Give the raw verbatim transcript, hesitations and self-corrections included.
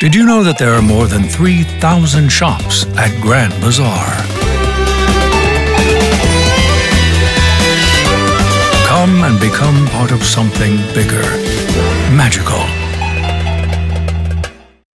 Did you know that there are more than three thousand shops at Grand Bazaar? Come and become part of something bigger, magical.